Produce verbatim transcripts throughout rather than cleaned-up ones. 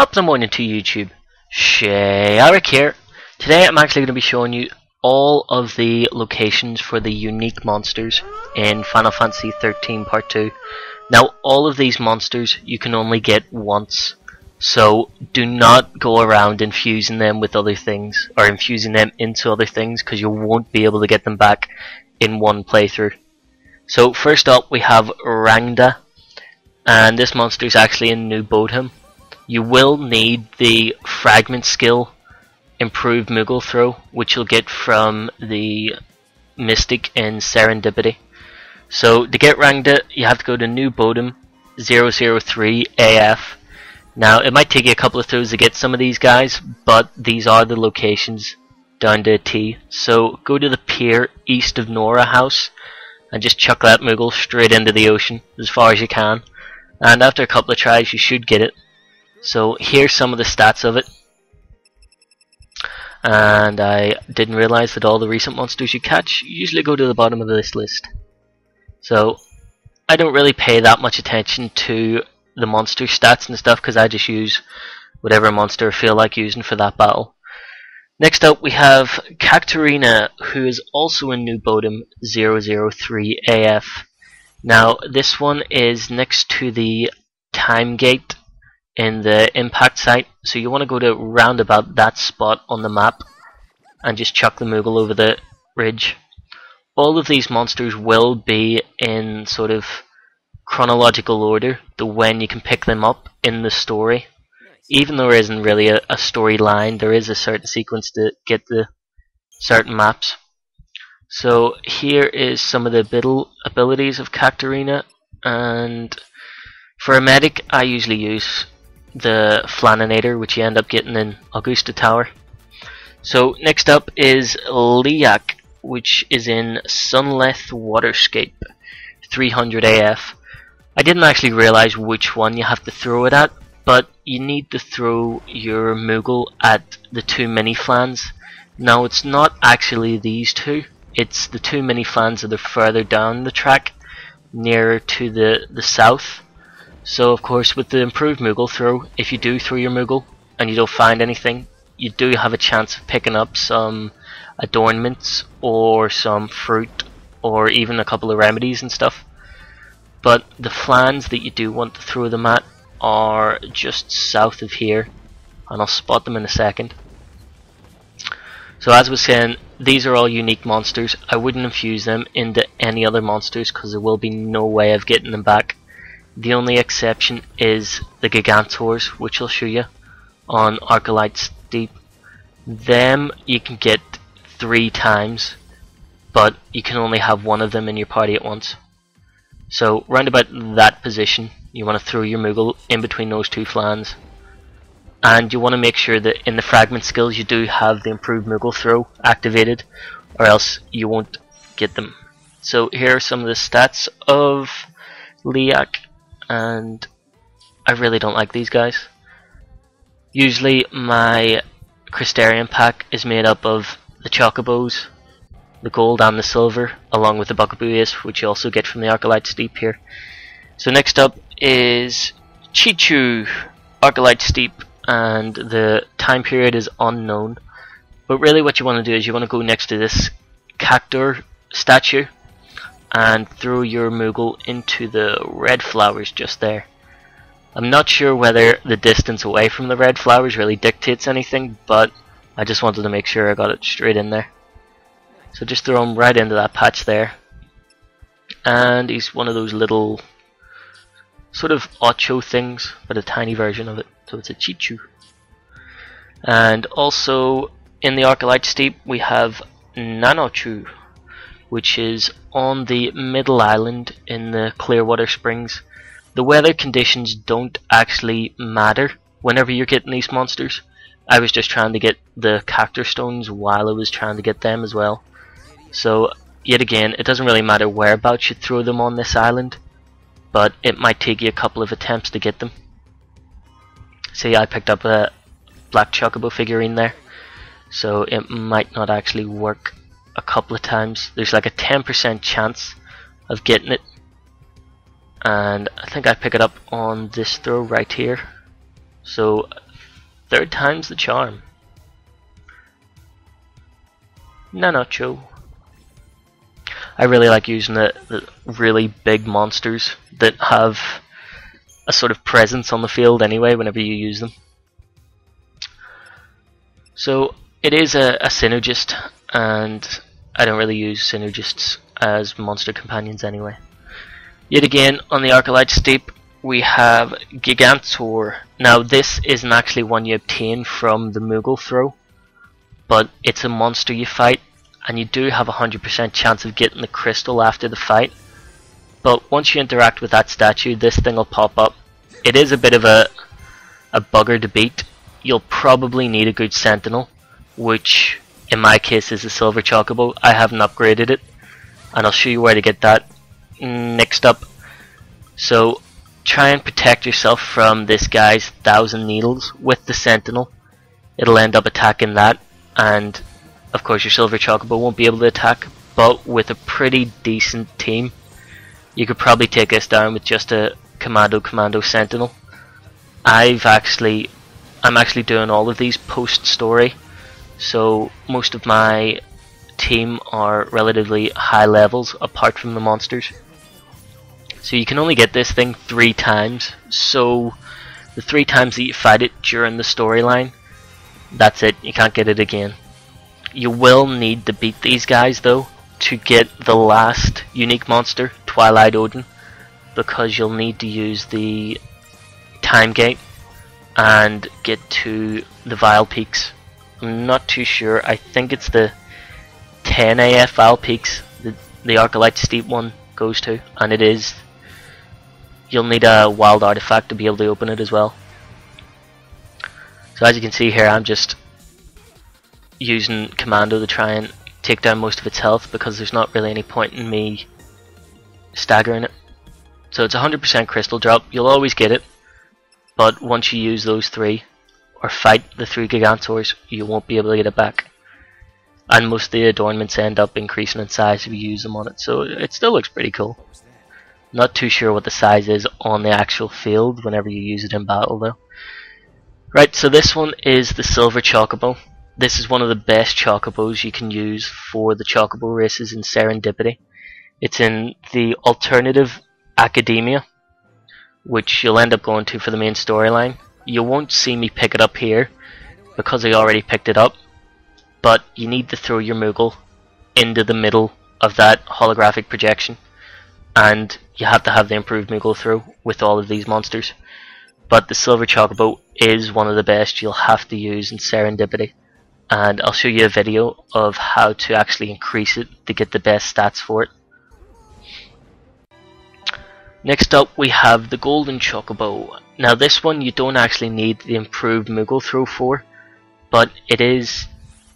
Top of the morning to YouTube, ShayElric here. Today I'm actually going to be showing you all of the locations for the unique monsters in Final Fantasy thirteen Part two. Now all of these monsters you can only get once, so do not go around infusing them with other things or infusing them into other things, because you won't be able to get them back in one playthrough. So first up we have Rangda, and this monster is actually in New Bodhum. You will need the fragment skill improved Moogle throw, which you'll get from the mystic in Serendipity. So to get Rangda you have to go to New Bodhum zero zero three A F. Now it might take you a couple of throws to get some of these guys, but these are the locations down to a T. So go to the pier east of Nora House and just chuck that Moogle straight into the ocean as far as you can, and after a couple of tries you should get it. So here's some of the stats of it, and I didn't realize that all the recent monsters you catch usually go to the bottom of this list, so I don't really pay that much attention to the monster stats and stuff, because I just use whatever monster I feel like using for that battle. Next up we have Cactarina, who is also in New Bodhum zero zero three A F. Now this one is next to the time gate in the impact site, so you want to go to round about that spot on the map and just chuck the Moogle over the ridge. All of these monsters will be in sort of chronological order, the when you can pick them up in the story. Even though there isn't really a, a storyline, there is a certain sequence to get the certain maps. So here is some of the abilities of Cactarina, and for a medic I usually use the Flanninator, which you end up getting in Augusta Tower. So next up is Leyak, which is in Sunleth Waterscape three hundred A F. I didn't actually realize which one you have to throw it at, but you need to throw your Moogle at the two mini flans. Now it's not actually these two, it's the two mini flans that are further down the track, nearer to the, the south. So of course with the improved Moogle throw, if you do throw your Moogle and you don't find anything, you do have a chance of picking up some adornments or some fruit or even a couple of remedies and stuff. But the flans that you do want to throw them at are just south of here, and I'll spot them in a second. So as I was saying, these are all unique monsters. I wouldn't infuse them into any other monsters because there will be no way of getting them back. The only exception is the Gigantaurs, which I'll show you on Archylte Steppe. Them you can get three times, but you can only have one of them in your party at once. So round about that position you want to throw your Moogle in between those two flans, and you want to make sure that in the fragment skills you do have the improved Moogle throw activated, or else you won't get them. So here are some of the stats of Leyak, and I really don't like these guys. Usually my Crystarian pack is made up of the Chocobos, the gold and the silver, along with the Bukkaboo Ace, which you also get from the Archylte Steppe here. So next up is Chichu, Archylte Steppe, and the time period is unknown. But really what you want to do is you want to go next to this Cactuar statue and throw your Moogle into the red flowers just there. I'm not sure whether the distance away from the red flowers really dictates anything, but I just wanted to make sure I got it straight in there. So just throw him right into that patch there, and he's one of those little sort of Ocho things, but a tiny version of it, so it's a Chichu. And also in the Archylte Steppe we have Nanochu, which is on the middle island in the Clearwater Springs. The weather conditions don't actually matter whenever you're getting these monsters. I was just trying to get the Cactuar stones while I was trying to get them as well. So yet again, it doesn't really matter whereabouts you throw them on this island, but it might take you a couple of attempts to get them. See, I picked up a black Chocobo figurine there, so it might not actually work a couple of times. There's like a ten percent chance of getting it, and I think I pick it up on this throw right here. So Third time's the charm. Nanochu. I really like using the, the really big monsters that have a sort of presence on the field anyway whenever you use them. So it is a, a synergist, and I don't really use synergists as monster companions anyway. Yet again, on the Archylte Steppe we have Gigantor. Now this isn't actually one you obtain from the Moogle throw, but it's a monster you fight, and you do have a one hundred percent chance of getting the crystal after the fight. But once you interact with that statue, this thing will pop up. It is a bit of a, a bugger to beat. You'll probably need a good sentinel, which in my case is a silver Chocobo. I haven't upgraded it, and I'll show you where to get that next up. So try and protect yourself from this guy's thousand needles with the sentinel. It'll end up attacking that, and of course your silver Chocobo won't be able to attack, but with a pretty decent team you could probably take us down with just a commando commando sentinel. I've actually I'm actually doing all of these post story, so most of my team are relatively high levels apart from the monsters. So you can only get this thing three times, so the three times that you fight it during the storyline, that's it, you can't get it again. You will need to beat these guys though to get the last unique monster, Twilight Odin, because you'll need to use the time gate and get to the Vile Peaks. I'm not too sure, I think it's the ten A F Vile Peaks the, the Archylte Steppe one goes to, and it is. You'll need a wild artifact to be able to open it as well. So as you can see here, I'm just using commando to try and take down most of its health, because there's not really any point in me staggering it. So it's one hundred percent crystal drop, you'll always get it, but once you use those three or fight the three Gigantaurs, you won't be able to get it back. And most of the adornments end up increasing in size if you use them on it, so it still looks pretty cool. Not too sure what the size is on the actual field whenever you use it in battle though. Right, so this one is the silver Chocobo. This is one of the best Chocobos you can use for the Chocobo races in Serendipity. It's in the alternative Academia, which you'll end up going to for the main storyline. You won't see me pick it up here because I already picked it up, but you need to throw your Moogle into the middle of that holographic projection, and you have to have the improved Moogle throw with all of these monsters. But the silver Chocobo is one of the best you'll have to use in Serendipity, and I'll show you a video of how to actually increase it to get the best stats for it. Next up we have the golden Chocobo. Now this one you don't actually need the improved Moogle throw for, but it is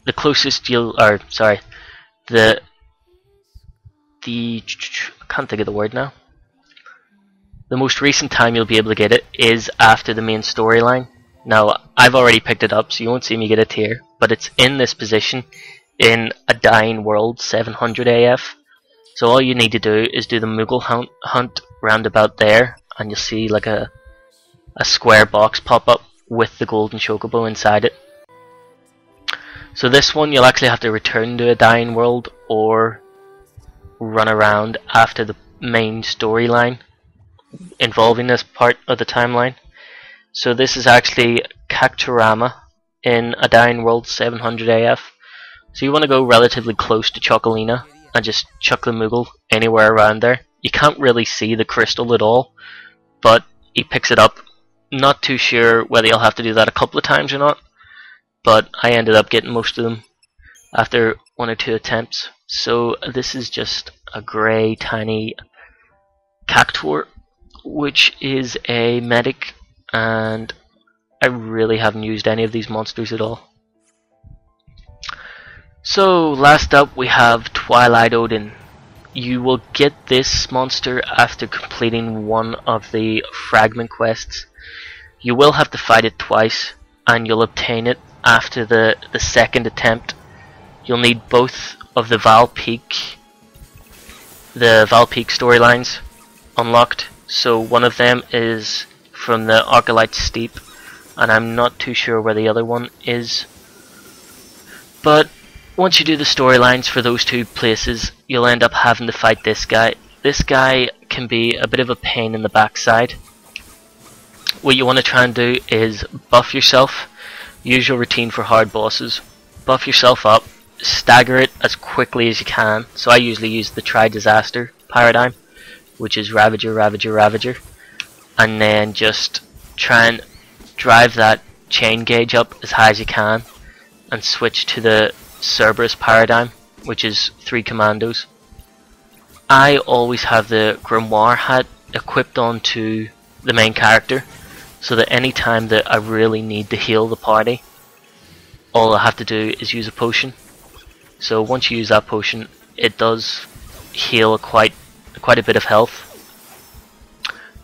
the closest you'll, or sorry, the, the, I can't think of the word now. The most recent time you'll be able to get it is after the main storyline. Now I've already picked it up, so you won't see me get it here, but it's in this position in a dying world, seven hundred A F. So all you need to do is do the Moogle hunt, hunt round about there, and you'll see like a, a square box pop up with the golden Chocobo inside it. So this one you'll actually have to return to a dying world or run around after the main storyline involving this part of the timeline. So this is actually Cactuarama in a dying world, seven hundred A F. So you want to go relatively close to Chocolina and just chuck the Moogle anywhere around there. You can't really see the crystal at all, but he picks it up. Not too sure whether you'll have to do that a couple of times or not, but I ended up getting most of them after one or two attempts. So this is just a grey tiny Cactuar, which is a medic, and I really haven't used any of these monsters at all. So last up we have Twilight Odin. You will get this monster after completing one of the fragment quests. You will have to fight it twice, and you'll obtain it after the, the second attempt. You'll need both of the Vile Peak the Vile Peak storylines unlocked. So one of them is from the Archylte Steppe, and I'm not too sure where the other one is. But once you do the storylines for those two places, you'll end up having to fight this guy. This guy can be a bit of a pain in the backside. What you want to try and do is buff yourself. Use your routine for hard bosses. Buff yourself up. Stagger it as quickly as you can. So I usually use the Try Disaster paradigm, which is Ravager, Ravager, Ravager. And then just try and drive that chain gauge up as high as you can, and switch to the Cerberus paradigm, which is three commandos. I always have the Grimoire hat equipped onto the main character, so that any time that I really need to heal the party, all I have to do is use a potion. So once you use that potion, it does heal quite quite a bit of health.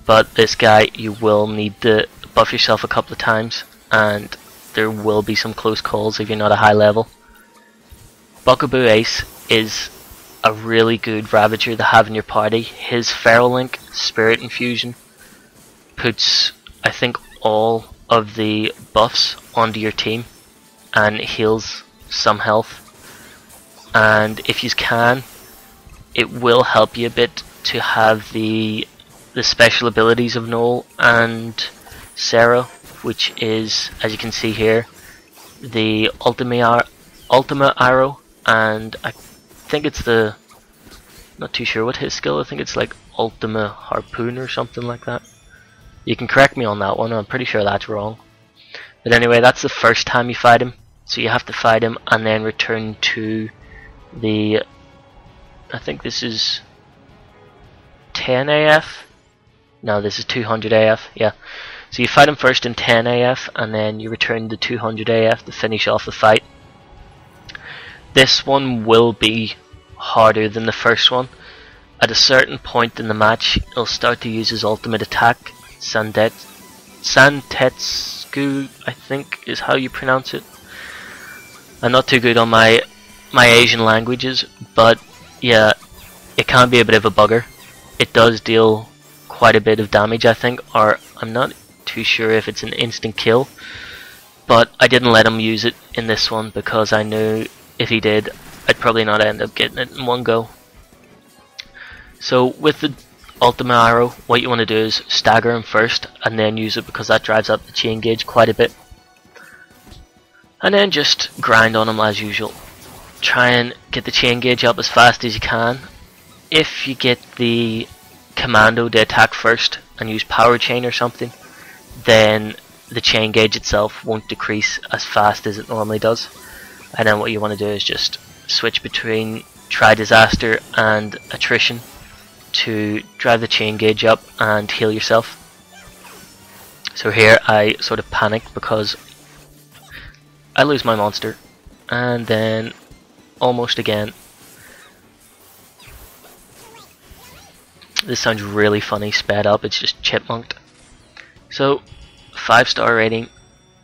But this guy, you will need to buff yourself a couple of times, and there will be some close calls if you're not a high level. Bukkaboo Ace is a really good Ravager to have in your party. His Feralink Spirit Infusion puts, I think, all of the buffs onto your team and heals some health. And if you can, it will help you a bit to have the the special abilities of Noel and Sarah, which is, as you can see here, the Ultima Ultima Arrow, and I think it's the, not too sure what his skill, I think it's like Ultima Harpoon or something like that. You can correct me on that one, I'm pretty sure that's wrong. But anyway, that's the first time you fight him, so you have to fight him and then return to the, I think this is ten A F? No, this is two hundred A F, yeah. So you fight him first in ten A F, and then you return to two hundred A F to finish off the fight. This one will be harder than the first one. At a certain point in the match, he'll start to use his ultimate attack, Sandet- Santetsu, I think is how you pronounce it. I'm not too good on my, my Asian languages, but yeah, it can be a bit of a bugger. It does deal quite a bit of damage, I think, or I'm not too sure if it's an instant kill, but I didn't let him use it in this one because I knew if he did, I'd probably not end up getting it in one go. So with the Ultima Arrow, what you want to do is stagger him first and then use it, because that drives up the chain gauge quite a bit. And then just grind on him as usual. Try and get the chain gauge up as fast as you can. If you get the commando to attack first and use power chain or something, then the chain gauge itself won't decrease as fast as it normally does. And then what you want to do is just switch between Try Disaster and Attrition to drive the chain gauge up and heal yourself. So here I sort of panicked because I lose my monster, and then almost again. This sounds really funny sped up, it's just chipmunked. So five star rating,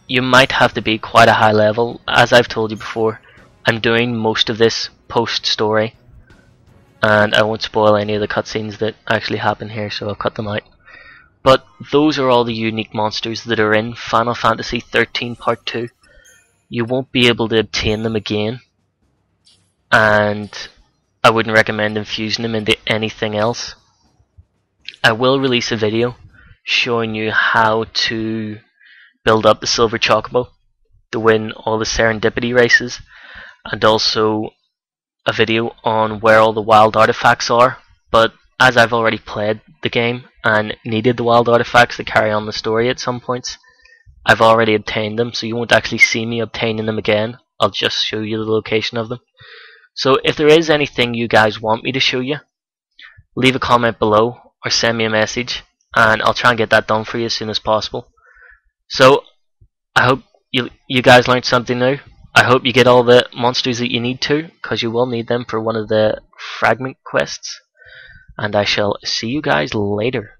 you might have to be quite a high level. As I've told you before, I'm doing most of this post story, and I won't spoil any of the cutscenes that actually happen here, so I've cut them out. But those are all the unique monsters that are in Final Fantasy thirteen part two. You won't be able to obtain them again, and I wouldn't recommend infusing them into anything else. I will release a video showing you how to build up the Silver Chocobo to win all the Serendipity races, and also a video on where all the wild artifacts are. But as I've already played the game and needed the wild artifacts to carry on the story at some points, I've already obtained them, so you won't actually see me obtaining them again. I'll just show you the location of them. So if there is anything you guys want me to show you, leave a comment below or send me a message, and I'll try and get that done for you as soon as possible. So I hope you you guys learned something new. I hope you get all the monsters that you need to, because you will need them for one of the fragment quests, and I shall see you guys later.